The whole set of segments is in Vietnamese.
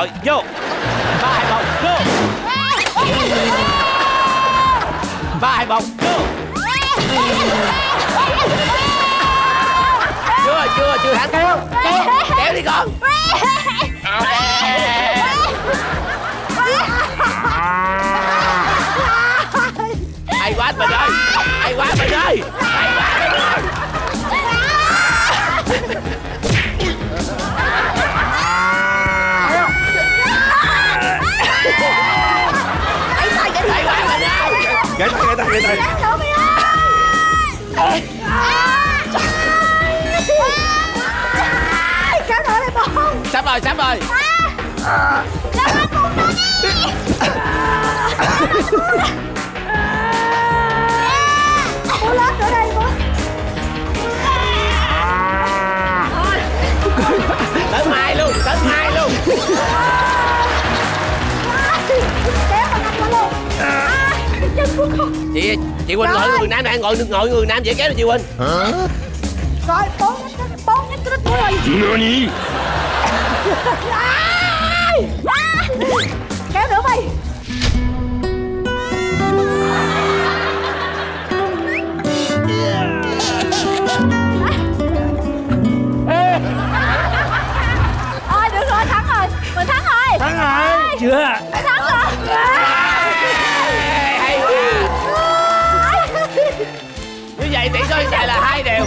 Rồi, vô 3, 2, 1, go. 3, 2, 1, go. Chưa hả? Kéo đi con. Hay quá mình ơi. Hay quá mình ơi. Hay quá mình ơi. Gãy tay, gãy tay. Trời ơi, kéo nữa đi con. Sắp rồi. Làm ơn buông nó đi. Buông lót nữa đây con. Tới mai luôn. Chị Quỳnh ngồi người nam này, ngồi người nam dễ kéo là chị Quỳnh. Hả? Rồi bốn cái trích thôi. Nani? Kéo nữa mày. Ôi được rồi, thắng rồi. Chưa. Tỷ số hiện tại là 2 đều.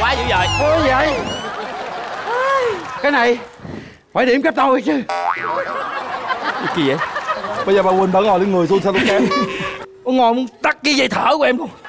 Quá dữ dội. Ôi vậy. Cái này phải điểm cấp tôi chứ. Cái gì vậy? Bây giờ bà Quỳnh bà ngồi lên người tôi sao tôi kém. Ngồi muốn tắt cái dây thở của em luôn.